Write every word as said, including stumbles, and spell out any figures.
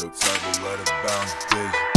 Your type will let it bounce, bitch.